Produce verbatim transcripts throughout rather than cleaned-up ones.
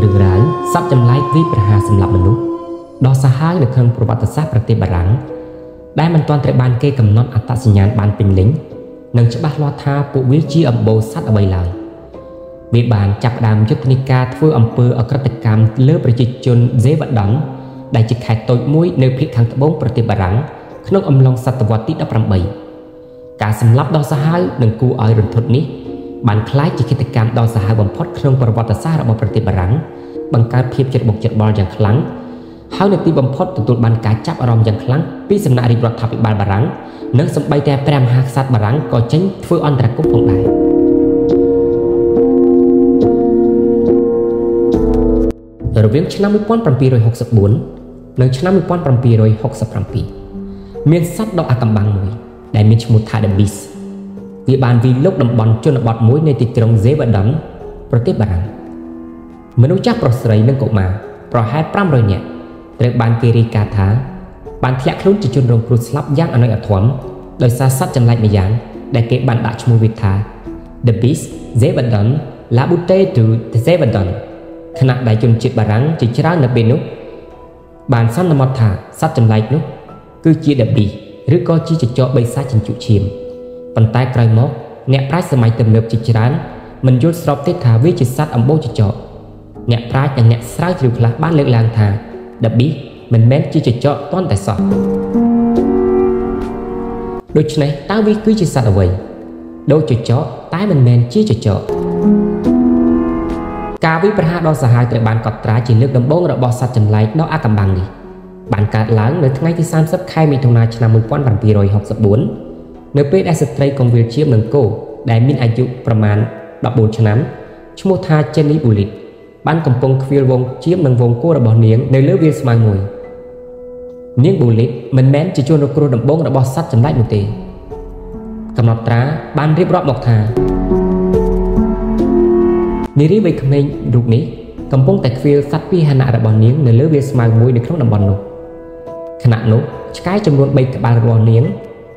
Rừng rái sắp chăm lái quý bà hà xâm lập mình lúc đó xa hai được hơn bộ bạc tật sát bà tế bà rắn đáy mình toàn trẻ bàn kê cầm non át tạ sinh nhán bàn bình lính nâng cho bác loa tha bộ quý chi ẩm bồ sát ở bầy lời vì bàn chạp đàm giúp tình ca thưa ẩm bơ ở các tịch cam lớp bà dịch chôn dễ vận đón đại dịch khai tội mũi nơi phía kháng tập bốn bà tế bà rắn khá nông âm lòng sát tập vọt tít đắp rằm bầy cả xâm lập đó xa hai nâng cú ở rừng thuật ní បានคล้ายជាกิจกรรมดอสหายบำพดเครื่องประวัติศาสตร์របស់ប្រទេសបារាំងបង្កើតភាពជិតបកជិតគ្នារវាងប្រទេសបារាំងនិងប្រជាជនកម្ពុជា Vì bàn vì lúc đồng bọn cho nó bọt mối nơi tịch trông dễ vận đấm Pro tiếp bà rằng Mình ưu chắc pro sợi nâng cổ mà Pro hai pram rồi nhẹ Rồi bàn kê ri ca thá Bàn thạc lúc chỉ chôn rồng pro slap giang ở nơi ở thoáng Đời xa sát chân lạnh mây giang Đại kế bàn đã cho mùi Việt thá The Beast dễ vận đấm Lá bút tê từ dễ vận đấm Khả nạc đại chôn chết bà rằng chỉ chá ra nợ bên nút Bàn xong là mọt thả sát chân lạnh nút Cứ chia The Beast Rứ co chi chỉ cho bây xa chân trụ chìm Phần tay cài móc, nẹp rác xe máy tầm lợp chỉ chán Mình dốt sọp tết thả với chỉ sát ẩm bố chỉ chọ Nẹp rác chẳng nẹp sát rượu lạc bán lượng làng thả Đập bí, mình mến chỉ chỉ chọ toàn tại sọp Đôi chứ này, tao vi cứ chỉ sát ở vầy Đôi chỉ chọ, tái mình mến chỉ chỉ chọ Cả vi bà hạ đo xa hai tựa bàn cọp trá chỉ nước đầm bông rồi bò sát trần lại đó á cầm bằng đi Bạn cát láng nơi tháng ngày thì xăm sắp khai mình thông nà chả mùi quán bản vi rồi học sắp bốn នៅពេលដែលស្ត្រីកងវាលជាមនឹងគោដែលមានអាយុប្រមាណ mười bốn ឆ្នាំឈ្មោះថា Jenny Bullitt បានកំពុងឃ្វាលវងជាមនឹងវងគោរបស់នាងនៅលើវាលស្មៅមួយនាង Bullitt មិនមែនជាជនរកគ្រោះដំបងរបស់សត្វចម្លែកនោះទេកំណត់ត្រាបានរៀបរាប់មកថានារីវ័យក្មេងរូបនេះកំពុងតែឃ្វាលសត្វពាហនៈរបស់នាងនៅលើវាលស្មៅមួយនៅក្នុងតំបន់នោះខណៈនោះឆ្កែចំនួន ba ក្បាលរបស់នាង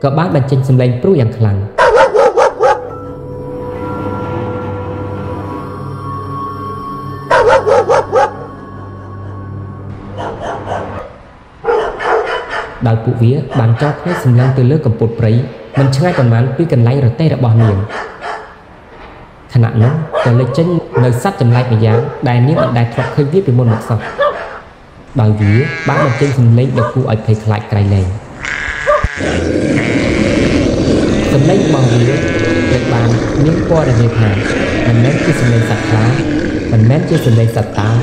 ក៏បានបញ្ចេញសម្លេងព្រុសយ៉ាងខ្លាំង Đào cụ vía bàn cho khách xâm lăng từ lớp cầm bột bấy Mình chẳng ai còn mán quý cần lánh rồi tê đã bỏ niềm Khả nạn nó, còn lời chân nơi sát chầm lạnh bởi dáng Đài niệm ẩn đài thoát khơi viết về môn mặt sọc Đào vía bán bàn chân xâm lênh đọc cụ ạch thầy khả lại cài lệnh Xâm lênh bào vía, lệnh bàn miếng qua đàn hề thả Mình mến chứ xâm lênh sạch lá Mình mến chứ xâm lênh sạch táo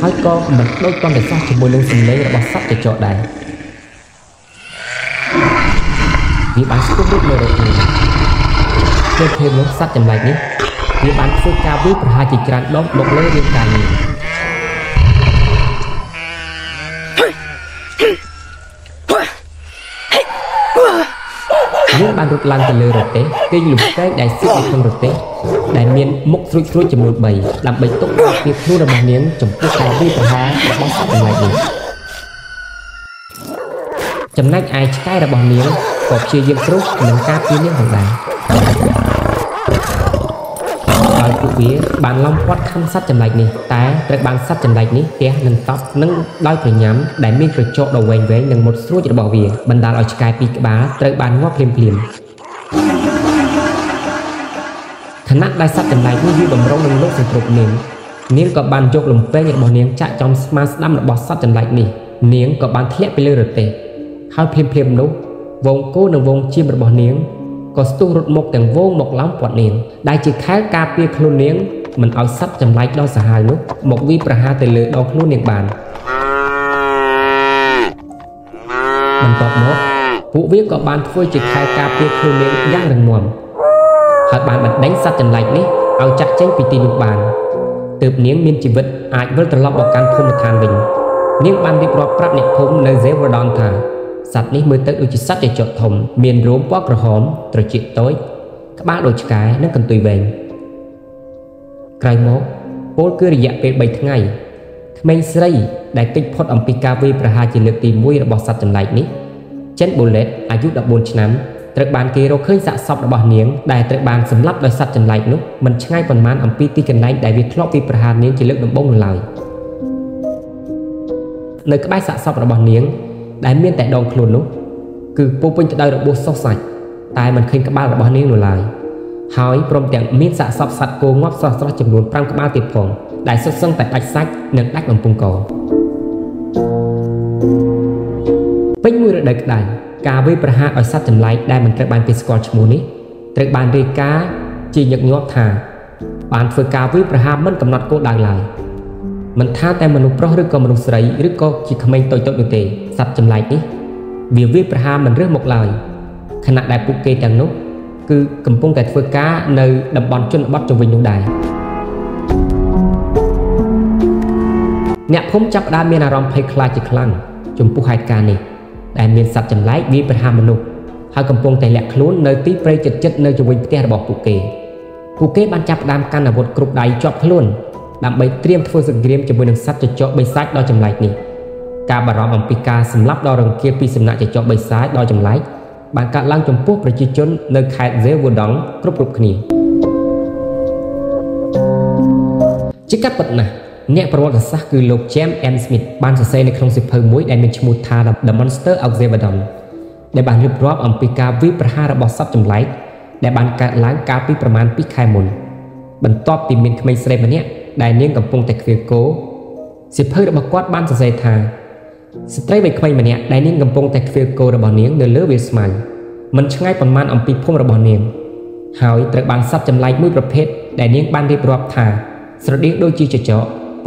Hói co mình đôi con để sát chầm môi lưng xâm lênh đã bỏ sát cho trọ đài Vì bán sức đốt nơi đầu tiên Chơi thêm lúc sát chầm lạch ní Vì bán sức cao viết và hai chỉ tràn đốt đột lỡ riêng cả nhìn Những bán rút lăng từ lỡ rửa tế Kinh lục cái đại sức đi không rửa tế Đại miên mốc rút rút chầm lột bầy Làm bầy tốt đọc việc thu ra một miếng Chầm sức cao viết và hai và bán sát chầm lạch ní Chầm lạch ai chỉ cay ra bằng miếng Cọp chia dân trúc nâng cáp với những hồng đá Đói cụ vía bàn long quát khăn sát chầm lạch này Tá trạch bàn sát chầm lạch này Té nâng tóc nâng đôi cửa nhắm Đại miên cửa chỗ đầu quanh với nâng một số cho bỏ vía Bần đàn ở trái cây bị bá trạch bàn ngóp liềm liềm Khánh nát đai sát chầm lạch như bầm rông nâng lúc sử trục nếm Nếm có bàn chốt lùm phê nhận bỏ nếm chạy trong smash đâm là bọt sát chầm lạch này Nếm có bàn thép với lơ rửa tệ Hai phim phim nốt Vòng cô nâng vòng chim bỏ niếng Có stu rụt một tầng vô một lóng bọt niếng Đại chỉ khá ca bia khôn niếng Mình áo sắp chầm lạch đo xa hai lúc Một vi bà hà tầy lửa đo khôn niếng bàn Mình tọt mốt Vụ viết có bàn phơi chỉ khai ca bia khôn niếng giang rừng mồm Hỏi bàn bật đánh sắp chầm lạch ní Áo chắc chánh vì tìm được bàn Tợp niếng miên chỉ vật Ải vớt trở lọc bỏ căn phô một thàn bình Niếng bàn đi bỏ prap nệp phông nơi dễ vô đòn thả សัตว์នេះមើលទៅដូចជាសัตว์ជាចកធំមានរោមពណ៌ក្រហមត្រជាក់តូចក្បាលដូចឆ្កែនិងកន្ទុយវែងក្រោយមកពលគឺរយៈពេល ba ថ្ងៃក្មេងស្រីដែលគេចផុតអំពីការវាយប្រហារជាលើកទី một របស់សัตว์ចម្លែកនេះ Jen Bullitt អាយុ mười bốn ឆ្នាំ Trật bàn kia rồi khơi dạ sọc đã bỏ niếng, đại trật bàn sầm lấp đời sắt trần lạnh lúc mình ngay còn man ẩm pi ti trần lạnh đại việt lọt vi prahad niếng chỉ lực đầm bông lời. Nơi các bãi dạ sọc đã bỏ niếng, đại miên tại đòn khôn lúc, cứ bố pin cho đời được bố sọc sạch, tại mình khinh các bãi đã bỏ niếng nổi lại. Hỏi prom tiệm miên dạ sọc sạch cô ngóp sọt sọt chìm luôn pram các bãi tiệp phòng, đại xuất sân tại đạch sách nâng đạch bằng pung cổ. Pin mưa đại đại. Cả với bà ở sát trần lại đang mình trật bàn phía score chmô ní trật bàn rì cá chỉ nhật nhóp thả bàn phơi cá với bà mất cầm nọt cô đào lại mình tha tay mình pro rước con mình sấy rước con chỉ không anh tội tội được tệ sát trần lại ní vì với bà mình rước một lời khả năng đại bục kê chẳng nốt cứ cầm bông kẹt phơi cá nơi đầm bòn chân bắp trong vịnh nhung đài nhạc không chấp đa miền arom hay khai chỉ khăng chùm pu hai cá này đại miền sập chấn lái vì bờ hàm manu, hai cầm pông tài lẹ khốn nơi tí prey chật chật nơi cho vinh tê bọc cụ kê, cụ kê ban chập đam can là một cục đáy chọt khốn, đam bấy tiêm phơi sừng tiêm cho vinh sập chật chọt bấy sát đo chấn lái nè, cá bà róm bằng pika sầm lấp đo rồng kia pi sầm nã chật chọt bấy sát đo chấn lái, bàn cạn lang chấm púp prey chật chật nơi khai dễ vun đóng cục cục nè, chiếc cáp bật nè. អ្នកប្រវត្តិសាស្ត្រគឺលោក James M. Smith បានសរសេរនៅក្នុងសៀវភៅមួយដែលមានឈ្មោះថា The Monster of Gévaudan ដែលបានរៀបរាប់អំពីការវាយប្រហាររបស់សត្វចម្លែកដែលបានកើតឡើងកាលពីប្រមាណ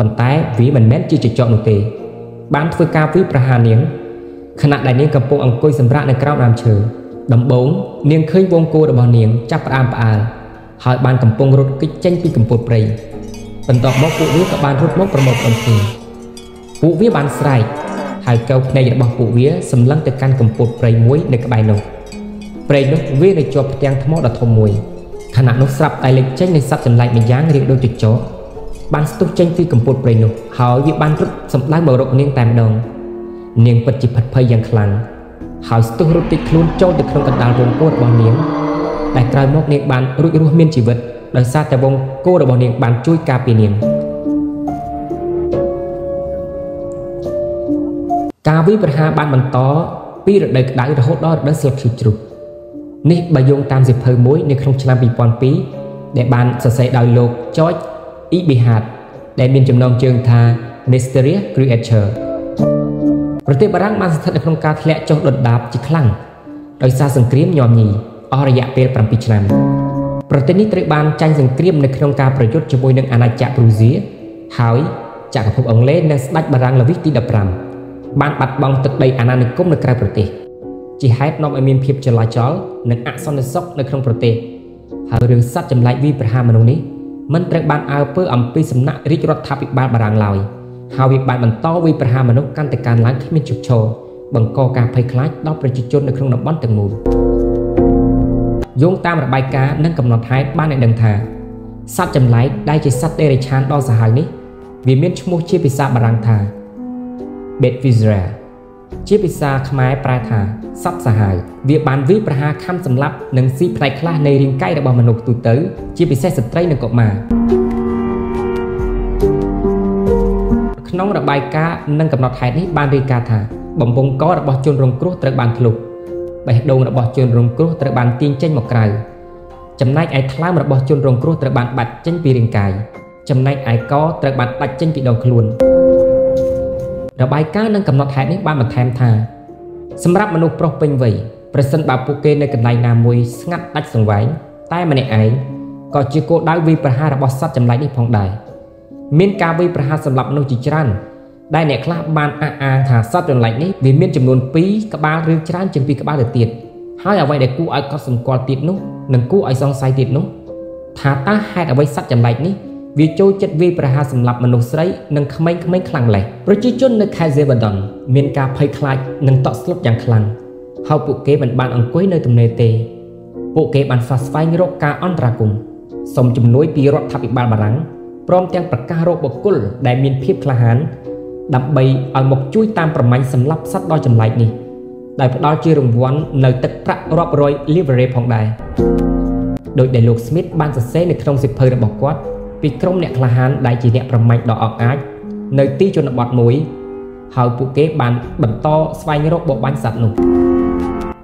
còn tái vì mình mến chưa chọn được tề bán phơi cao với praha niếng khả năng đại niên cầm bông ông côi sầm rã nơi cao nam trời đầm bốn niên khơi vong cô đã bỏ niếng chắp am pa hỏi ban cầm bông rút kích tranh phi cầm bột bầy phần tọt móc cụ vía các ban rút móc vào một cầm tiền cụ vía ban sải hải câu này đã bỏ cụ vía sầm lăng từ can cầm bột bầy muối để các bài nổ bầy nổ vía để cho trang thấm móc đặt thô mùi khả năng nó sập tài lịch tranh nên sập trần lạnh mình dáng riêng đôi tuyệt chó ban sốt tranh phi cầm bột bầy nổ hỏi việc ban rút sầm lái bờ rộng niên tam đồng niên vật chỉ phật phơi giang khăn hỏi sốt rút tịch luôn trôi từ không cần đào vùng cô đào niên đại trai móc niên ban rút rút miên chỉ vật đời xa tại vùng cô đào niên ban chui cà pì niên cà vi vật hà ban bàn tó pi được đầy đại được hốt đó được đất sệt sụt sụt niên bà dùng tam dịp hơi muối niên không làm bị bòn pí để ban sờ sệ đào lột chói ít bị hạt đại biên chấm nông trường tha Mystery Creature. Rồi tiếp barang mang thật không ca lẽ cho đột đạp chỉ khăng. Đời xa sừng kiếm nhòm nhì, ở rẻ pê pram pít năm. Rồi tiếp ní tới ban tranh sừng kiếm nơi không caประโยชน์ ជាមួយ នឹង អាណាចក្រ Brusia ហើយ ចក្រភពអង់គ្លេស និង ស្ដេចបារាំង ល្វីស ទី mười lăm បាន បាត់បង់ ទឹក ដី អាណានិគម នៅ ក្រៅ ប្រទេស ជា ហេតុ នាំ ឲ្យ មាន ភាព ចលាចល និង អសន្តិសុខ នៅ ក្នុង ប្រទេស ហើយ រឿង សត្វ ចម្លែក វិប្រហាមនុស្ស នេះ mình trật bàn áo pơ ẩm pi sầm nặng rít rót tháp bị bàn bà ràng lòi hào bị bàn mình to vì bà hà mình nốt căn tài can láng khi mình chụp trò bằng co cà phê khá đau phải chụp chôn được không nằm bắn từng mùi dùng tam là bài cá nâng cầm nọt hai ba này đằng thả sát chầm lái đây chỉ sát tê để chán đo giả hài ní vì miếng chmô chia bị xa bà ràng thả bệt vizra chia bị xa khmai prai thả sắp giả hài việc bàn vi bà hà khăm sầm lấp nâng si prai khá này riêng cây đã bảo mình nốt tụt tới chỉ bị xe sập tray nâng cột mà nông đặc bài ca nâng cập nọt hại đấy ban đi ca thả bồng bông có đặc bò chôn rồng cướp trật bàn thục bài đầu đặc bò chôn rồng cướp trật bàn tiên tranh một cài chấm nay ai tháo đặc bò chôn rồng cướp trật bàn bạch tranh pi riêng cài chấm nay ai có trật bàn bạch tranh bị đầu khluôn đặc bài ca nâng cập nọt hại đấy ban mặt thèm thả sâm ráp manu pro ping vầy present bà puke nơi cận này nam mui ngắt đắt sừng vái tai mà này ấy có chiêu cô đái vi praha đặc bò sát chấm lại đi phong đài miền cà vi praha sầm lấp nông chỉ trăn, đại nẹt lá ban a a thả sát trần lạnh đấy vì miền chấm nôn pí các ba rêu trăn chấm pí các ba được tiệt, hai ở vậy để cú ai có sầm cò tiệt núng, nâng cú ai song sai tiệt núng, thả ta hai ở vậy sát trần lạnh đấy vì trôi chất vi praha sầm lấp nông sấy nâng khmei khmei khăng lệ, rồi chỉ chôn nơi khai dê bờ đòn miền cà phơi khai nâng tọt slop giang khăng, hậu bộ kế bản ban ăn quế nơi tầm nề tề, bộ kế bản phát phai như rốc cà on ra cùng, sông chấm núi pí rọt tháp bị ban bà rắn. ព្រមទាំងប្រកាសរោគបុគ្គលដែលមានភាពក្លាហានដើម្បីឲ្យមកជួយតាមប្រម៉ាញ់សម្លាប់សត្វដ៏ចម្លែកនេះ Đại bắt đầu chia rừng vốn nơi tất cả rộp rối livery phòng đài. Đội đại lục Smith ban sạch sẽ nơi trong dịp hơi đã bỏ quát. Vì trong nẹ là hàn đại chỉ nẹ rầm mạnh đỏ ọc ác. Nơi tí cho nó bọt mũi. Hầu phụ kế bàn bẩn to xoay nhớ rộp bộ bánh sạch nụ.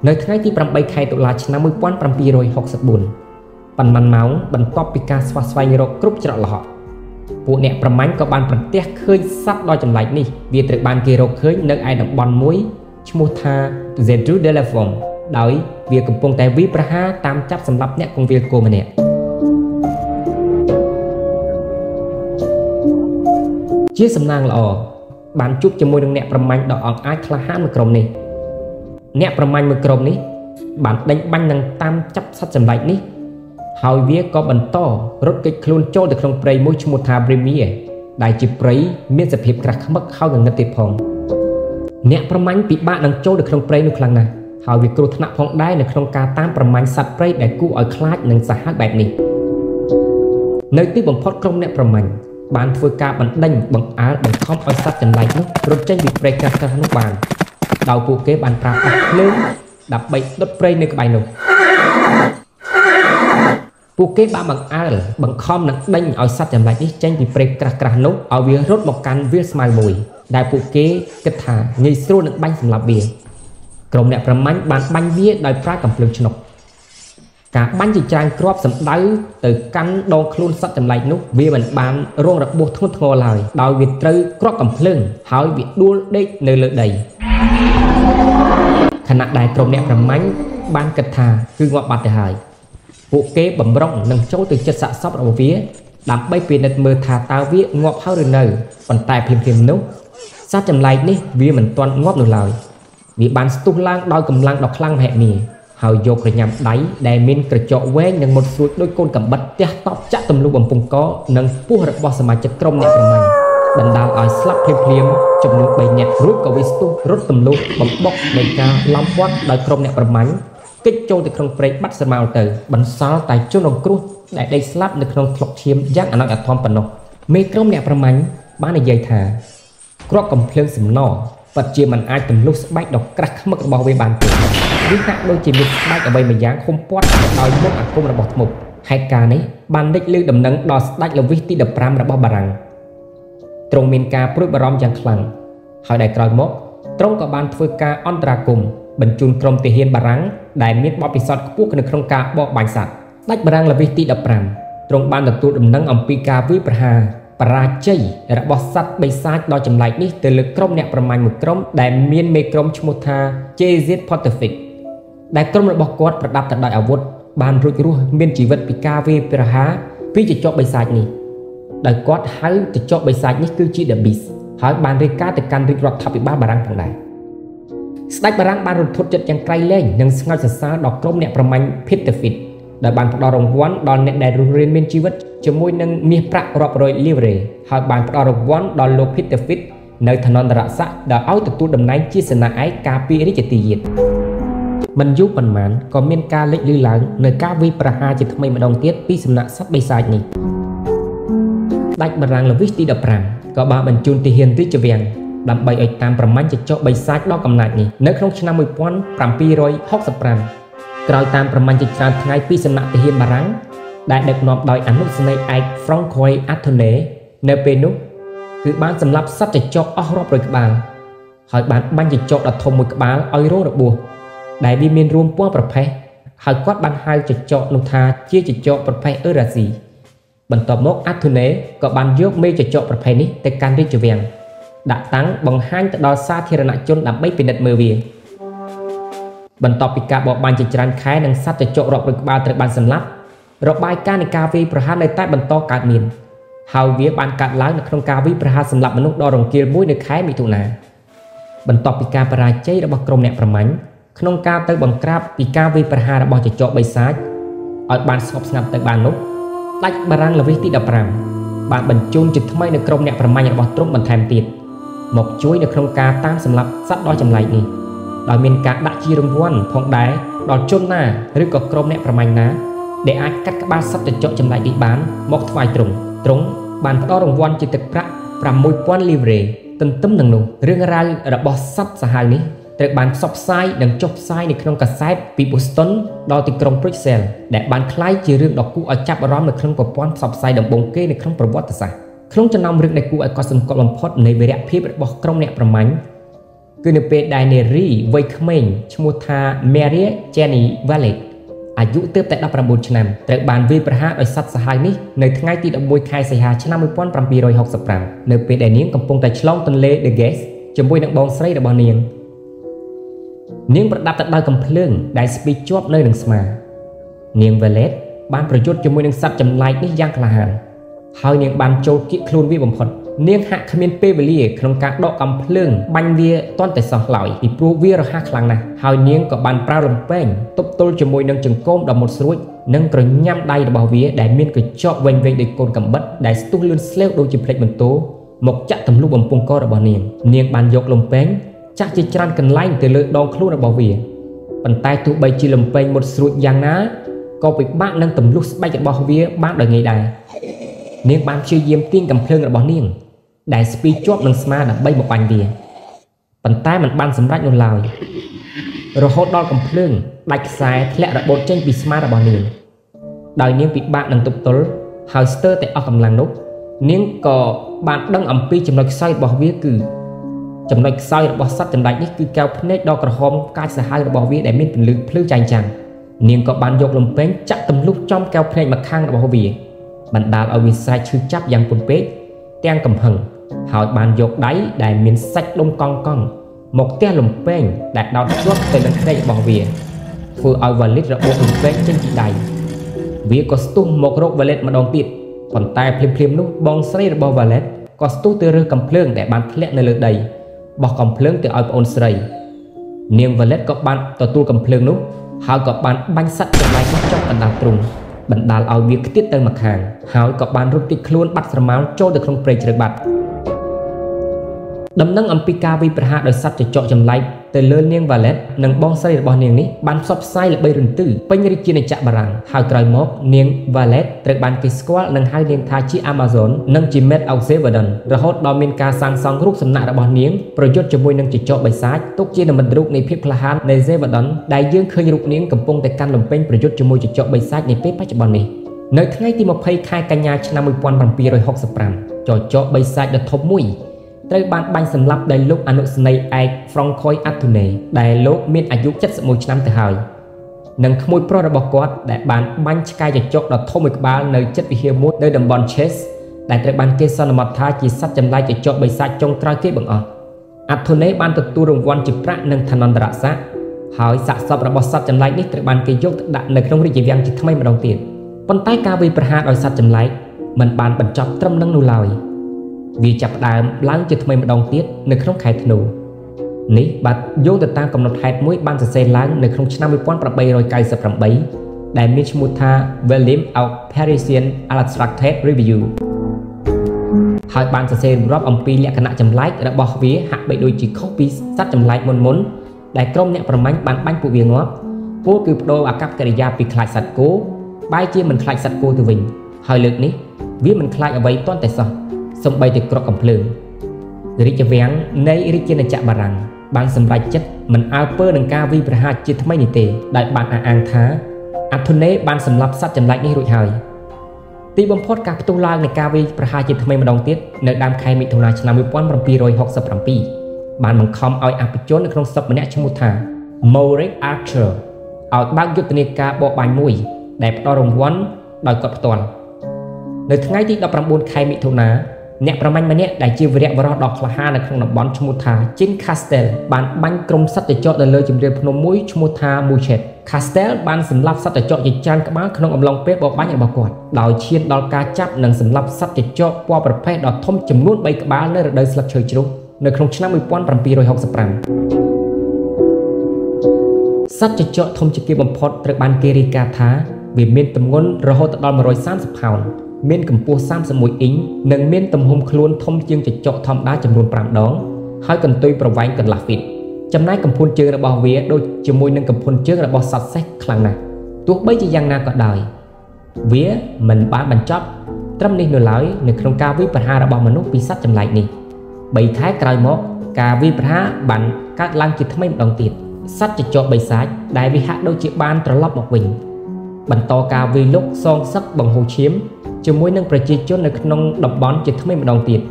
Nơi tháng tí bảy khai tụ là năm mươi quán bầm bì rồi học sạch buồn. Bần màn máu bẩn to bị ca xoay xoay nhớ rộp cúp cho là họ. Phụ nẹ rầm mạnh có bàn bẩn tiếc khơi sát đo chầm lạch này. Vì trực bàn kia rộp khơi nơi ai đọc bòn mũi. Chúng ta sẽ rút đến là phòng đói việc cùng phong tài vi praha tam chấp sầm lấp nét công việc của mình nè. Chiếc sầm nang là ở bàn chúc cho môi đường nét bầm mảnh đỏ óng ai khla hán một cồng này nét bầm mảnh một cồng này bản đánh banh năng tam chấp sắt sầm lạch này hầu việc có bẩn to rốt cái khôn cho được trong prey môi chúng ta premier đại chỉ prey miễn sập hiệp cả khăm bậc hao gần ngập tiệp phòng. Nẹ bầm mảnh bị bạn đang trôi được trong prey một lần này. Hầu việc cựu thân phong đai là trong ca tam bầm mảnh sập prey để cứu ở class nâng xã hát bẹp này. Nơi tiếp bằng phốt trong nẹ bầm mảnh, bạn phơi ca bằng đánh bằng á bằng không ở sập trần lạnh nước rồi tranh bị prey cắt ra nước bàn. Đầu cụ kế bàn pra bạc lớn đập bậy đốt prey nơi cái bài nổ. Cụ kế ba bằng á bằng không nặng đánh ở sập trần lạnh đi tranh bị prey cắt ra nước ở việc rốt một can viết smile mùi. Đại phụ kế kết thả ngay sâu nặng bánh làm bìa. Cổng nẹ rầm mánh bàn bánh bìa đòi phá cầm phương chân nọc. Cả bánh chỉ trang crop sầm đáy từ căn đo khôn sắp chầm lạnh nút. Vì mình bàn rôn rập buộc thông ngô lại. Đòi việc trâu crop cầm phương hỏi việc đua đếch nơi lợi đầy. Khả nạc đại cổng nẹ rầm mánh bàn kết thả cư ngọt bạc tài hại. Phụ kế bẩm rộng nâng chỗ từ chất xạ sắp rộng vía. Đám bây bìa nợt mơ thả tao vía ngọt hao rừng nở. Còn tài phim phim nút sát chầm lạnh này vì mình toàn ngóp nụ lời. Vì bạn tụt lang đôi cầm lang đọc lang mẹ mì. Hầu dục rồi nhằm đáy đè mình cửa chỗ quê nhưng một suốt đôi côn cầm bật tét tóc chắc tùm lưu bằng phùng có. Nâng phù hợp bó xe mà chất trong nẹ của mình. Đần đào ở slap thêm phim trong những bầy nhạc rút cầu với tụt rút tùm lưu bằng bóc bầy ca lắm quát đôi trong nẹ của mình. Kích châu từ không phải bắt xe màu từ bắn xóa tại chỗ nông cru. Đại đây slap được không thọc thêm giác ảnh ở thom phần nọ. Mê trong nẹ của mình bán này dây thả. Crop cầm phun sầm nọ vật chia mình ai từng lúc sẽ bách đọc crack mất bao về bàn cửa những hạng đôi chỉ mình bách ở bên mình dáng không quát đòi muốn à không là bọt mục hai ca này bàn đích lưu đầm nắng đo đách là vít ti đập ram là bao bà rằng trong miền ca prui barom giang khlang hỏi đại còi mốt trong cả bàn phơi ca on tra cùng bình chun trong tề hiên bà rằng đại miết bao pisot quốc được trong ca bao bài sạt đách bà rằng là vít ti đập ram trong bàn được tu đầm nắng ông pika với praha Prachay là bó sắt bây sát đo chầm lạch đi từ lực crom nẹ bà mạnh một crom đại miên mê crom chung một thà chê giết Potific đại crom là bó quát và đạp thật đại ảo vụt bàn rụi rùa miên chỉ vật bị ca về bà há vì chỉ cho bây sát này đại quát hãy chỉ cho bây sát này cứ chỉ đậm bì hỏi bàn rơi cá từ căn rụi rọt thập bị ba bà răng thẳng đại sách bà răng bàn rụi thốt chất chẳng cây lên nhưng ngay sẵn xa đọc crom nẹ bà mạnh Potific đại bàn đo rồng quán đo nẹ đại rụi miên chỉ vật cho môi nâng miếng bạc rộp rối livery hỏi bàn đo rộng vốn đo lô phít tập phít nơi thần non rạ sạ đo áo tập tu đầm nánh chia sẻ nạ ái ca pi ấy chỉ tì diệt mình giúp mình mán còn miên ca lệnh lưu lắng nơi ca vi praha chỉ thông minh mà đồng tiết pi sầm nạ sắp bay sạch này đạch bà rằng là viết tí đập rằng có ba mình chun tì hiền tí cho vẹn đầm bay ạch tam bầm mánh chỉ cho bay sạch đo cầm nạch này nơi không năm mươi quan pram pi rồi hóc sập pram còi tam bầm mánh chỉ tràn ngay pi sầm nạ tì hiền bà rằng đại được nộp đòi ảnh nút này ai phong khôi atone nơi bên nút cứ bán sầm lấp sắt để cho ở rộp rồi các bạn hỏi bán bán chỉ cho đặt thùng một các bạn ở rô được buồn đại bi miền ruộng qua bờ phai hỏi quát bán hai chỉ cho nông thà chia chỉ cho bờ phai ở là gì bận tọt mốc atone có bán dước mê chỉ cho bờ phai ní tay can đi chùa vàng đã tán bằng hai tận đo xa thì là lại chôn làm bấy bị đặt mờ về bận tọt bị cả bộ bán chỉ tràn khai năng sắt để cho rộp rồi các bạn tự bán sầm lấp rồi bài ca này ca vi praha nơi tai bần to cạn miền hầu vía bàn cạn láng được trong ca vi praha sầm lấp mà lúc đo rồng kia mũi nơi khái bị thụ nà bần to bị ca para cháy đã bọc crom nẹt bầm mảnh trong ca tới bằng crab bị ca vi praha đã bọc chợ chợ bay sát ở bàn sọp ngầm tới bàn lúc tách barang là vi tị đập ram bàn bần chôn chụp thay nơi crom nẹt bầm mảnh bọc trống bần thèm tiệt một chuối được trong ca tam sầm lấp sắt đo chầm lại này đòi miền ca đã chia rồng vuông phong đá đòi chôn nà rồi có crom nẹt bầm mảnh ná để ai cắt các bạn sắp để chọn chậm lại đi bán một vài trống trống bàn to đồng quan chỉ thực ra và môi quan libre tận tâm năng nung riêng ra là bó sắp xa hai ní Trật bàn sọc sai đằng chọc sai này trong cassette bị Boston đo từ trong Bruxelles để bàn khai chỉ riêng đọc cụ ở chạp rõm này trong bộ phận sọc sai đằng bông kê này trong bộ phận sạc không cho nằm riêng này cụ ở có sừng cọp làm phốt này về đẹp phim bỏ trong nẹp làm mánh cứ nửa về đại nề ri vây khmên mua tha Mary Jenny Valet ở dụ tiếp tại đập bốn năm trật bàn vi bờ ha ở sát sai này nơi ngay từ đập bôi khai sai ha cho năm mươi phút làm bì rồi học sập rằng nửa về đại niên cầm phong tại Long Tân Lê The Guest chấm bôi đằng bông say đập niên niềng bắt đáp tận đời cầm phượng đại speed chốt nơi đường mà niềng Valet banประโยชน์ជាមួយនឹងសัตว์ចម្លែកនេះយ៉ាងក្លាហានហើយនាងបានចូលគៀកខ្លួនវាបំផុតនាងហាក់គ្មានពេលវេលាក្នុងការដកកំភ្លើងបាញ់វាតន់តែសោះឡើយពីព្រោះវារហ័សខ្លាំងណាស់ហើយនាងក៏បានប្រើរំពេងទប់ទល់ជាមួយនឹងចង្កូមដ៏មុតស្រួចនិងក្រញ៉ាំដៃរបស់វាដែលមានកញ្ចក់វែងៗដូចកូនកំបិតដែលស្ទុះលឿនស្លេវដូចជាផ្លេចបន្ទោមកចាក់ទម្លុះបំពង់ករបស់នាងនាងបានយកលំពេងចាក់ជាច្រើនកន្លែងទៅលើដងខ្លួនរបស់វាប៉ុន្តែទោះបីជាលំពេងមុតស្រួចយ៉ាងណាក៏ពិបាកនឹងទម្លុះស្បែករបស់វាបានដោយងាយដែរនាងបានព្យាយាមទាញកំភ្លើងរបស់នាងដែលស្ពីជាប់នឹងស្មាដើម្បីមកបាញ់វាប៉ុន្តែมันបានសម្រេចនោះឡើយរហូតដល់កំភ្លើងដាច់ខ្សែធ្លាក់របូតចេញពីស្មារបស់នាងដោយនាងពិបាកនឹងទប់ទល់ហើយស្ទើរតែអស់កម្លាំងនោះនាងក៏បានដឹងអំពីចំណុចខ្សោយរបស់វាគឺចំណុចខ្សោយរបស់សត្វចម្លែកនេះគឺកែវភ្នែកដ៏ក្រហមផ្កាចសាហាវរបស់វាដែលមានពន្លឺភ្លឺចែងចាំងនាងក៏បានយកលំពេងចាក់ទម្លុះចំកែវភ្នែកមកខាងរបស់វាបណ្ដាលឲ្យវាស្រែកឈឺចាប់យ៉ាងពន់ពេកទាំងកំហឹងហើយបានយកដៃដែលមានសាច់ដុំកង់កង់មកទះលំពេងដែលដោតជាប់ទៅនឹងភ្នែករបស់វាធ្វើឲ្យ Valet របូតលំពេងចេញពីដៃវាក៏ស្ទុះមករក Valet ម្ដងទៀតប៉ុន្តែភ្លាមៗនោះបងស្រីរបស់ Valet ក៏ស្ទុះទៅរើសកំភ្លើងដែលបានធ្លាក់នៅលើដីបោះកំភ្លើងទៅឲ្យប្អូនស្រីនាង Valet ក៏បានទទួលកំភ្លើងនោះហើយក៏បានបាញ់សัตว์ចម្លែកនោះចុះកណ្ដាលទ្រូងបណ្ដាលឲ្យវាខ្ទាតទៅមកខាងហើយក៏បានរត់គេចខ្លួនបាត់ស្រមោលចូលទៅក្នុងព្រៃជ្រៅបាត់ដំណឹងអំពីការវាយប្រហារដោយសត្វចចកចម្លែកទៅលើនាង Valet និងបងស្រីរបស់នាងនេះបានផ្សព្វផ្សាយល្បីរន្ទឺពេញរាជាណាចក្របារាំងហើយក្រោយមកនាង Valet ត្រូវបានគេស្គាល់និងហៅនាងថាជា Amazon និងជា Maid of Gévaudan រហូតដល់មានការសាងសង់រូបសំណាករបស់នាងប្រយុទ្ធជាមួយនឹងចចកបិសាចទុកជានិមិត្តរូបនៃភាពក្លាហាននៃ Gévaudan ដែលយើងឃើញរូបនាងកំពុងតែកាន់លំពេងប្រយុទ្ធជាមួយចចកបិសាចនាពេលបច្ចុប្បន្ននេះនៅថ្ងៃទីម្ភៃខែកញ្ញាឆ្នាំmột nghìn bảy trăm sáu mươi lămចចកបិសាចដ៏ធំមួយត្រូវបានបាញ់សម្លាប់ដោយលោកអនុសេនីយ៍ឯក Francois Atone ដែលលោកមានអាយុ七十一ឆ្នាំទៅហើយនិងក្មួយប្រុសរបស់គាត់ដែលបានបាញ់ឆ្កែចចកដ៏ធំមួយក្បាលនៅជិតវិហារមួយនៅតំបន់ Chase ដែលត្រូវបានគេសន្មតថាជាសត្វចម្លែកចចកបិសាចចុងក្រោយគេបង្អស់ Atone បានទទួលរង្វាន់ជាប្រាក់និងឋានន្តរស័ក្តិហើយសាកសពរបស់សត្វចម្លែកនេះត្រូវបានគេយកទៅដាក់នៅក្នុងរាជវាំងជាថ្មីម្ដងទៀតប៉ុន្តែការវាយប្រហារដោយសត្វចម្លែកមិនបានបញ្ចប់ត្រឹមនឹងនោះឡើយវាចាប់ផ្ដើមឡើងជាថ្មីម្ដងទៀតនៅក្នុងខែធ្នូនេះបាទយោងទៅតាមកំណត់ហេតុមួយបានសរសេរឡើងនៅក្នុងឆ្នាំeighteen ninety-eightដែលមានឈ្មោះថា Volume of Parisian Illustrated Review ហើយបានសរសេររាប់អំពីលក្ខណៈចម្លែករបស់វាហាក់បីដូចជាខុសពីសត្វចម្លែកមុនមុនដែលក្រុមអ្នកប្រមាញ់បានបាញ់ពួកវាងាប់ពោលគឺបដូរអាកប្បកិរិយាពីខ្លាចសត្វគោបែរជាមិនខ្លាចសត្វគោទៅវិញហើយលើកនេះវាមិនខ្លាចអ្វីទាន់តែសោះសំបីតែក្រកកំភ្លើងរាជវាំងនៃរាជាណាចក្របារាំងបានសម្រេចចិត្តមិនអើពើនឹងការវាយប្រហារជាថ្មីនេះទេដែលបានអះអាងថាអធនេបានសម្លាប់សត្វចម្លែកនេះរួចហើយទីបំផុតការផ្ទុះឡើងនៃការវាយប្រហារជាថ្មីម្ដងទៀតនៅដើមខែមិថុនាឆ្នាំseventeen sixty-sevenបានបង្ខំឲ្យអភិជននៅក្នុងស្រុកម្នាក់ឈ្មោះថា Maurice Archer ឲ្យបើកយុទ្ធនាការបបាញ់មួយដែលផ្ដល់រង្វាន់ដោយគាត់ផ្ទាល់នៅថ្ងៃទីnineteenខែមិថុនាអ្នកប្រមាញ់ម្នាក់ដែលជាវីរៈបុរសដ៏ក្លាហាននៅក្នុងតំបន់ឈ្មោះថា Jean Castel បានបាញ់ក្រុមសត្វចចកនៅលើជម្រាលភ្នំមួយឈ្មោះថា Mouchet Castel បានសម្លាប់សត្វចចកជាច្រើនក្បាលក្នុងអំឡុងពេលបបាញ់របស់គាត់ដោយឈានដល់ការចាប់និងសម្លាប់សត្វចចកពណ៌ប្រផេះដ៏ធំចំនួនthreeក្បាលនៅរដូវស្លឹកឈើជ្រុះនៅក្នុងឆ្នាំseventeen sixty-fiveសត្វចចកធំជាងគេបំផុតត្រូវបានគេរាយការណ៍ថាវាមានទម្ងន់រហូតដល់one hundred thirty ផោនមានកម្ពស់thirty-oneអ៊ីននិងមានទំហំខ្លួនធំជាងចចកធម្មតាចំនួនfiveដងហើយកន្ទុយប្រវែងកន្លះហ្វីតចំណែកកម្ពស់ជើងរបស់វាដូចជាមួយនឹងកម្ពស់ជើងរបស់សត្វសេះខ្លាំងណាស់ទោះបីជាយ៉ាងណាក៏ដោយវាមិនបានបញ្ចប់ត្រឹមនេះនៅឡើយនៅក្នុងការវាយប្រហាររបស់មនុស្សពីសត្វចម្លែកនេះthreeខែក្រោយមកការវាយប្រហារបាន cát lang chỉ tham mấy đồng tiền sắt chỉ cho bầy sái đại vì hạ đôi chỉ ban trở lấp một mình bản to cao vì lúc son sắc bằng hồ chiếm chiều mối nângประชาชน nông đập bón chỉ tham mấy đồng tiền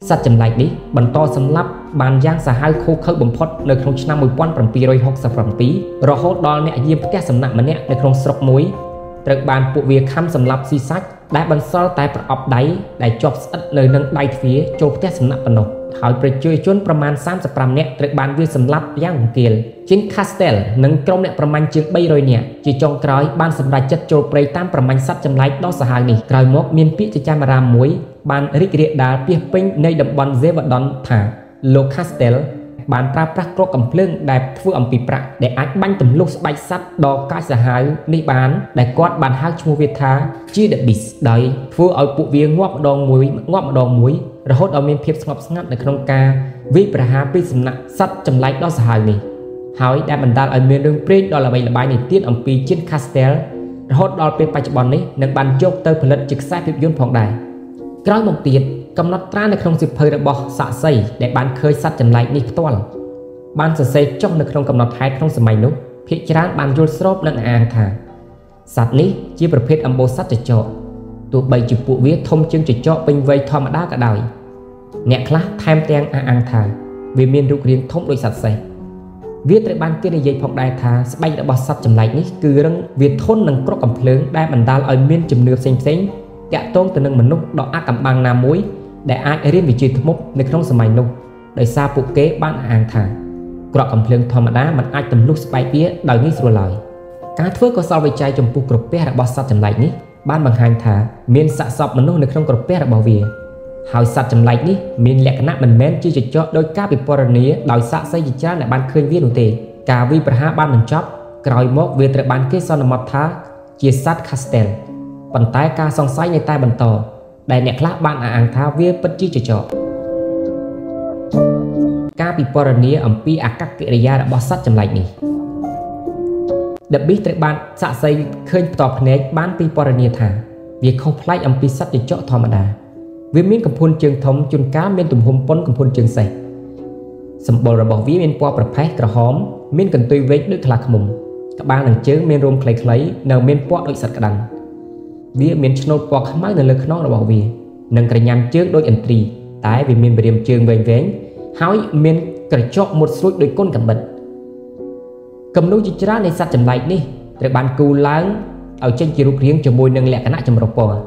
sắt chầm lại đi bản to sầm lấp bàn giang xả hai khô khơi bầm phật nơi trong năm mười quan phần pi rồi học sản phẩm pi rồi hốt đo này diêm các sản nặng mà nè nơi trong sọc muối từ bàn phụ việc khăm sầm lấp xi sắt đại bản so tại phần ấp đáy đại chọc sắt nơi nâng đáy phía chộp các sản nặng bản hỏiประชาชนประมาณสามสิบห้าเนี่ยត្រូវបានវាសម្លាប់យ៉ាងហង្គាលជាង Castel និងក្រុមអ្នកប្រមាញ់ជាងba trămនាក់ជាចុងក្រោយបានសម្រេចចិត្តចូលព្រៃតាមប្រមាញ់សត្វចម្លែកដ៏សាហាវនេះក្រោយមកមានពាក្យចចាមអារ៉ាមមួយបានរីករាលដាលពាសពេញនៃតំបន់ Gévaudan ថាលោក Castel បានប្រើប្រាស់គ្រាប់កំភ្លើងដែលធ្វើអំពីប្រាក់ដែលអាចបាញ់ទម្លុះស្បែកសត្វដ៏កាចសាហាវនេះបានដែលគាត់បានហៅឈ្មោះវាថាជា The Beast ដោយធ្វើឲ្យពួកវាងាប់ម្ដងមួយងាប់ម្ដងមួយរហូតដល់មានភាពស្ងប់ស្ងាត់នៅក្នុងការវិប្រហារពីសំណាក់សត្វចម្លែកដ៏សាហាវនេះហើយដែលបណ្ដាលឲ្យមានរឿងព្រេងដ៏ល្បីល្បាញនេះទៀតអំពីជាតិ Castel រហូតដល់ពេលបច្ចុប្បន្ននេះនឹងបានយកទៅផលិតជាខ្សែភាពយន្តផងដែរក្រោយមកទៀតកំណត់ត្រានៅក្នុងសៀវភៅរបស់សាក់សីដែលបានឃើញសត្វចម្លែកនេះផ្ទាល់បានសរសេរចុះនៅក្នុងកំណត់ហេតុក្នុងសម័យនោះភាគច្រើនបានយល់ស្របនឹងអាងថាសត្វនេះជាប្រភេទអម្បូសត្វចចកទោះបីជាពួកវាធំជាងចចកពេញវ័យធម្មតាក៏ដោយអ្នកខ្លះថែមទាំងអះអាងថាវាមានរូបរាងធំដោយសត្វសេះវាត្រូវបានគេនិយាយផងដែរថាស្បែករបស់សត្វចម្លែកនេះគឺរឹងវាធន់នឹងគ្រាប់កំភ្លើងដែលបណ្ដាលឲ្យមានជំនឿផ្សេងៗតាក់ទងទៅនឹងមនុស្សដ៏អាកំបាំងណាមួយដែលអាចរៀនវិជ្ជាធ្មប់នៅក្នុងសម័យនោះដោយសារពួកគេបានអះអាងថាគ្រាប់កំភ្លើងធម្មតាមិនអាចទម្លុះស្បែកវាដោយងាយស្រួលឡើយការធ្វើកុសលវិច័យចំពោះក្រពះរបស់សត្វចម្លែកនេះបានបង្ហាញថាមានសាកសពមនុស្សនៅក្នុងក្រពះរបស់វាហើយសត្វចម្លែកនេះមានលក្ខណៈមិនមែនជាចចកដោយការពិពណ៌នាដោយសាកសីជាច្រើនដែលបានឃើញវានោះទេការវិប្រហារបានបញ្ចប់ក្រោយមកវាត្រូវបានគេសន្មតថាជាសត្វ Castel ប៉ុន្តែការសង្ស័យនៅតែបន្តដែលអ្នកខ្លះបានអះអាងថាវាពិតជាចចកការពិពណ៌នាអំពីអាកប្បកិរិយារបស់សត្វចម្លែកនេះThe Beast ត្រូវបានសាកសីឃើញផ្ទាល់ភ្នែកបានពិពណ៌នាថាវាខុសប្លែកអំពីសត្វចចកធម្មតាវាមានកំភួនជើងធំជួនកាលមានទំហំប៉ុនកំភួនជើងសេះសម្បុររបស់វាមានពណ៌ប្រផេះក្រហមមានកន្ទុយវែងដូចខ្លាឃ្មុំក្បាលនិងជើងមានរោមខ្លីៗនៅមានពណ៌ដូចសត្វក្តាំងវាមានឆ្នូតពណ៌ខ្មៅនៅលើខ្នងរបស់វានិងក្រញាំជើងដូចឥន្ទ្រីតែវាមានរាមជើងវែងៗហើយមានក្រចកមុតស្រួចដូចកូនកាំបិតគំនូរជាច្រើននៃសត្វចម្លែកនេះត្រូវបានគូរឡើងឲ្យចេញជារូបរាងជាមួយនឹងលក្ខណៈចម្រុះពណ៌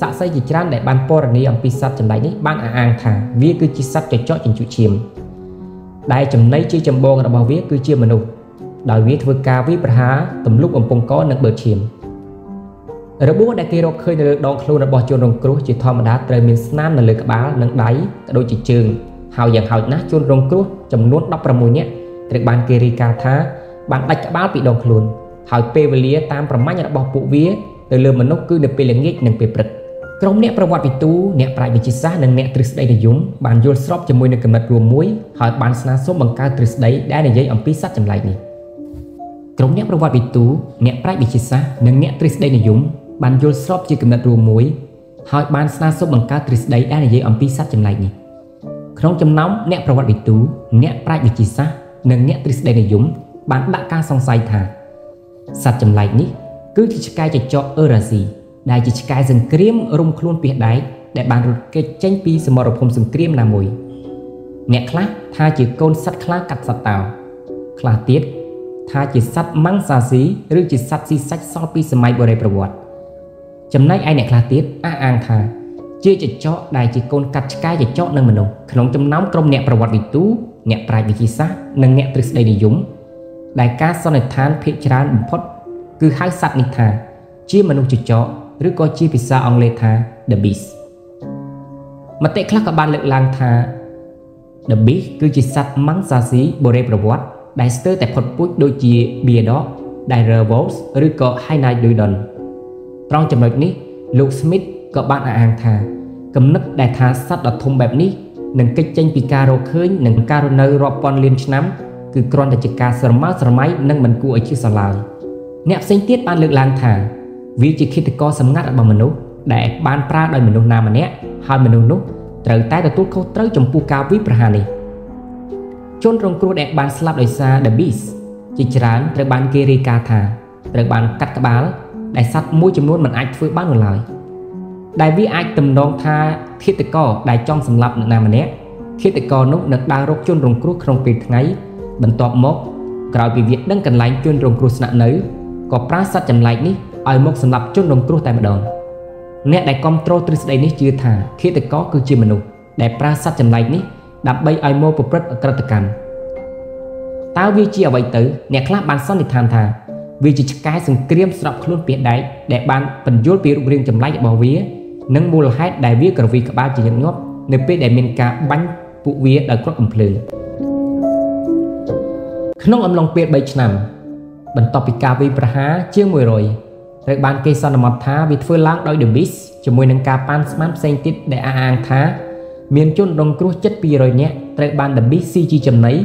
សាក់សីជាច្រើនដែលបានពណ៌នាអំពីសត្វចម្លែកនេះបានអះអាងថាវាគឺជាសត្វចចកជញ្ជក់ឈាមដែលចំណីជាចម្បងរបស់វាគឺជាមនុស្សដោយវាធ្វើការវិប្រហារទម្លុះអំពងកនិងបើឈាមរបួសដែលគេរកឃើញនៅលើដងខ្លួនរបស់ជនរងគ្រោះជាធម្មតាត្រូវមានស្នាមនៅលើក្បាលនិងដៃក៏ដូចជាជើងហើយយ៉ាងហោចណាស់ជនរងគ្រោះចំនួនដប់ប្រាំមួយនាក់ត្រូវបានគេរាយការណ៍ថាបានដាច់ក្បាលពីដងខ្លួនហើយពេលវេលាតាមប្រមាញរបស់ពួកវាទៅលើមនុស្សគឺនៅពេលល្ងាចនិងពេលព្រឹកក្រុមអ្នកប្រវត្តិវិទូអ្នកប្រាជ្ញវិទ្យាសាស្ត្រនិងអ្នកទ្រឹស្ដីនិយមបានយល់ស្របជាមួយនឹងគំនិតរួមមួយហើយបានស្នើសុំបង្កើតទ្រឹស្ដីដែលនិយាយអំពីសត្វចម្លែកនេះក្រុមអ្នកប្រវត្តិវិទូអ្នកប្រាជ្ញវិទ្យាសាស្ត្រនិងអ្នកទ្រឹស្ដីនិយមបានយល់ស្របជាគំនិតរួមមួយហើយបានស្នើសុំបង្កើតទ្រឹស្ដីដែលនិយាយអំពីសត្វចម្លែកនេះក្នុងចំណោមអ្នកប្រវត្តិវិទូអ្នកប្រាជ្ញវិទ្យាសាស្ត្រនិងអ្នកទ្រឹស្ដីនិយមបានដាក់ការសង្ស័យថាសត្វចម្លែកនេះគឺជាឆ្កែចចកអឺរ៉ាស៊ីដែលជាឆ្កែសង្គ្រាមរុំខ្លួនពីដែកដែលបានរត់គេចចេញពីសមរភូមិសង្គ្រាមណាមួយអ្នកខ្លះថាជាកូនសត្វខ្លាកាត់សត្វតោខ្លះទៀតថាជាសត្វម៉ាំងសាស៊ីឬជាសត្វស៊ីសាច់សល់ពីសម័យបុរេប្រវត្តិចំណែកឯអ្នកខ្លះទៀតអះអាងថាជាចចកដែលជាកូនកាត់ឆ្កែចចកនឹងមនុស្សក្នុងចំណោមក្រុមអ្នកប្រវត្តិវិទូអ្នកប្រាជ្ញវិទ្យាសាស្ត្រនិងអ្នកទ្រឹស្ដីនិយមដែលការសន្និដ្ឋានភាគច្រើនបំផុតគឺហៅសត្វនេះថាជាមនុស្សចចកឬក៏ជាភាសាអង់គ្លេសថា The Beast មតិខ្លះក៏បានលើកឡើងថា The Beast គឺជាសត្វម៉ាំងសាស៊ីបុរេប្រវត្តិដែលស្ទើរតែផុតពូជដូចជា Beardog, Dire Wolves ឬក៏ Hynidodon ត្រង់ចំណុចនេះលោក Smith ក៏បានអះអាងថាគំនិតដែលថាសត្វដ៏ធំបែបនេះនឹងគេចចេញពីការរកឃើញនិងការរស់នៅរាប់ពាន់លានឆ្នាំគឺគ្រាន់តែជាការស្រមើស្រមៃនិងមិនគួរឲ្យជឿសោះឡើយអ្នកផ្សេងទៀតបានលើកឡើងថាវាជាឃាតករសម្ងាត់របស់មនុស្សដែលបានប្រើដោយមនុស្សណាម្នាក់ហើយមនុស្សនោះត្រូវតែទទួលខុសត្រូវចំពោះការវិប្រហារនេះ chôn trong cua đẹp bàn slap đời xa The Beast chỉ chán từ bàn kiri kata từ bàn cắt các bál đại sát mũi chấm luôn mình ai phơi bán người lại đại vi ai tầm đong tha khi tự co đại trong sầm lập nằm nè khi tự co nốt nực đa rốt chôn trong cua không bị ngay bệnh tọt mốt cào bị việc đang cần lạnh chôn trong cua nặng nữ có prá sát chầm lạnh ní ai mốt sầm lập chôn trong cua tại mặt đòn nè đại control từ đây ní chưa thả khi tự co cứ chưa mình đại prá sát chầm lạnh ní đập bay ai mô bộc rất cật cản. Tao vi chia vậy tử, nè khla bàn son thì than thà, vì chỉ cái sừng kiêm sập khôn biển đáy, để bàn phần dốt bị rụng riêng chầm lái bỏ vía, nâng mua là hết đại vía cờ vi cả ba chỉ nhận nhót, nếp bê để miền cả bánh vụ vía đời có cầm phơi. Khung âm long biển bay nằm, bẩn tọp bị cà vi praha chưa mùi rồi, rồi bàn cây son là mọt thá vì phơi láng đôi đường bít, cho mùi nâng cà pan smart xanh tít để a an thá. Miền chôn đồng cua chất pi rồi nhé, tại ban đập biết si chi chấm nấy,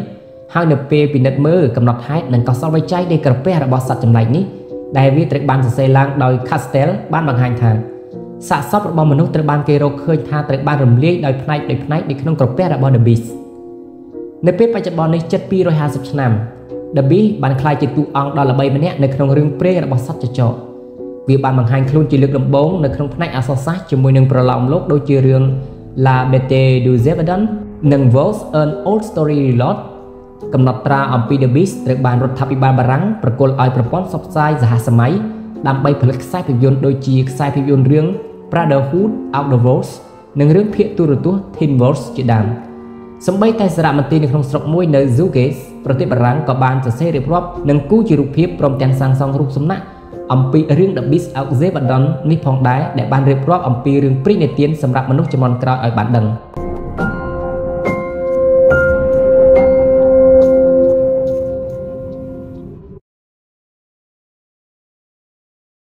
hai nửa pe bị nứt mơ cầm nọt hai nâng cao so với trái để cà phê là bò sạt chấm lạnh ní, đại vi tại ban xây lang đòi castel ban bằng hành thang, sạ sót là bò mình nốt tại ban cây rô khơi tha tại ban rầm liếc đòi phnai đòi phnai để không cà phê là bò đập biết, nửa pe phải chặt bò này chất pi rồi hai sập năm, đập biết ban khai chỉ tụ ong đó là bay mình nhé, nâng không riêng pre là bò sạt cho chợ, vì ban bằng hành luôn chỉ lực đồng bốn nâng không phnai aso sát cho mùi nâng pro lòng lốt đôi chia riêng. La Bête du Gévaudan nâng Vox an Old Story Reload cầm nọt tra âm pi The Beast được bàn rút tháp bị bàn barangประกล ai ប្រព័ន្ធ subscribe សហសម័យ ដើម្បី ផលិត ខ្សែភាពយន្ត ដូច ជា ខ្សែភាពយន្ត រឿង Brotherhood of the Wolves និង រឿង ភាគ ទូរទស្សន៍ Teen Wolves ជា ដើម សម្ប័យ តែ សារមន្ត្រី នៅ ក្នុង ស្រុក មួយ នៅ Zugate ប្រទេស បារាំង ក៏ បាន សរសេរ រៀប រាប់ និង គូ ជា រូប ភាព ព្រម ទាំង សាង សង់ រូប សំណាក់ អំ ពី រឿង The Beast of Gévaudan នេះ ផង ដែរ ដែល បាន រៀបរាប់ អំ ពី រឿង ព្រីនេទៀន សម្រាប់ មនុស្ស ជំនាន់ ក្រោយ ឲ្យ បាន ដឹង